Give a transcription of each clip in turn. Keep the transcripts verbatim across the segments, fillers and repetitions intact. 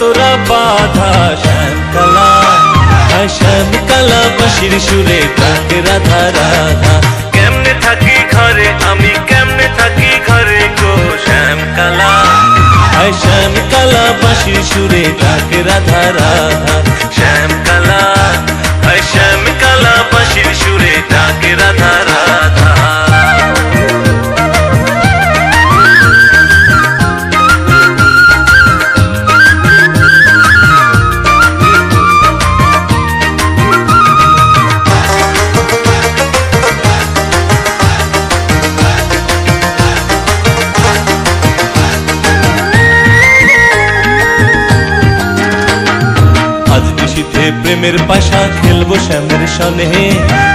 তোরা বাধা শ্যাম কালা শ্যাম কালা বাঁশির সুরে তাকে রাধা রাধা কেমনে থাকি ঘরে আমি কেমনে থাকি ঘরে গো শ্যাম কালা শ্যাম কালা বাঁশির সুরে তাকে রাধা রাধা শ্যাম কালা শ্যাম কালা বাঁশির সুরে তাকে রাধা রাধা প্রেমের পাশা খেলবো শ্যামের সনে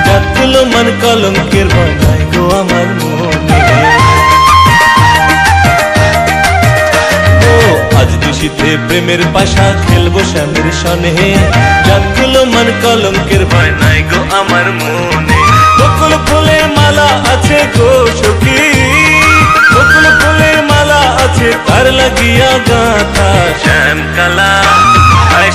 কতগুলো মন কলঙ্কের বানায় গো আমার মনে ও আজ দুশীতে প্রেমের পাশা খেলবো শ্যামের সনে কতগুলো মন কলঙ্কের বানায় গো আমার মনে বকুল ফুলের মালা আছে গো সখী বকুল ফুলের মালা আছে তার লাগিয়া গাঁথা শ্যাম কালা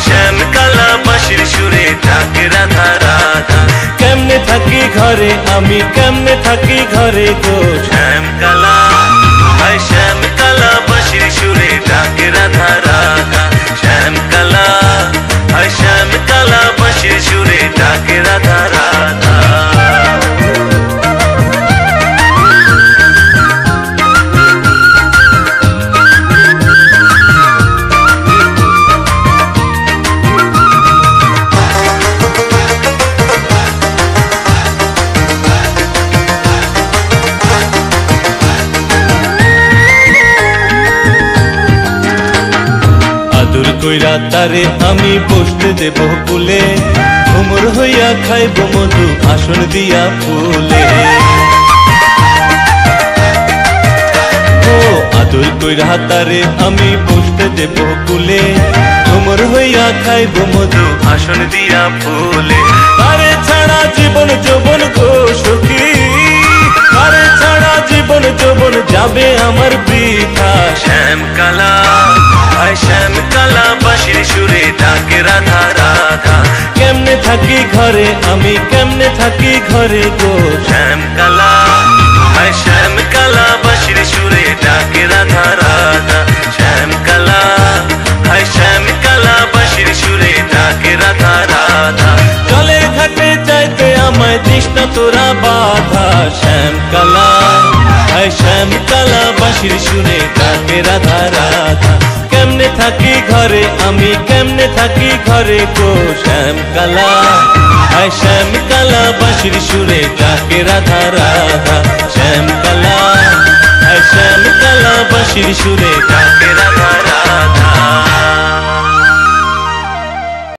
শ্যাম কালা বাঁশির সুরে তাকে রাধা রাধা কেমনে থাকি ঘরে আমি কেমনে থাকি ঘরে গো শ্যাম কালা শ্যাম কালা বাঁশির সুরে তাকে রাধা রাধা শ্যাম কালা শ্যাম কালা বাঁশির সুরে তাকে রাধা রাধা কইরা তারে আমি বসতে দেব কুলে ঘুমর হইয়া খাইব মধু আসন দিয়া ফুলে ও আদর কইরা তারে আমি বসতে দেব কুলে ঘুমর হইয়া খাইব মধু আসন দিয়া ফুলে তারে ছাড়া জীবন যৌবন গো সখী তারে ছাড়া জীবন যৌবন যাবে আমার বৃথা শ্যাম কালা শ্যাম কালা বাঁশির সুরে তাকে রাধা রাধা কেমনে থাকি ঘরে আমি কেমনে থাকি ঘরে গো শ্যাম কালা শ্যাম কালা বাঁশির সুরে তাকে রাধা রাধা শ্যাম কালা শ্যাম কালা বাঁশির সুরে তাকে রাধা রাধা জলের ঘাটে যাইতে আমায় তৃষ্ণা তোরা বাধা শ্যাম কালা শ্যাম কালা বাঁশির সুরে তাকে রাধা রাধা কেমনে থাকি ঘরে আমি কেমনে থাকি ঘরে গো শ্যাম কালা শ্যাম কালা বাঁশির সুরে তাকে রাধা রাধা শ্যাম কালা শ্যাম কালা বাঁশির সুরে তাকে রাধা রাধা।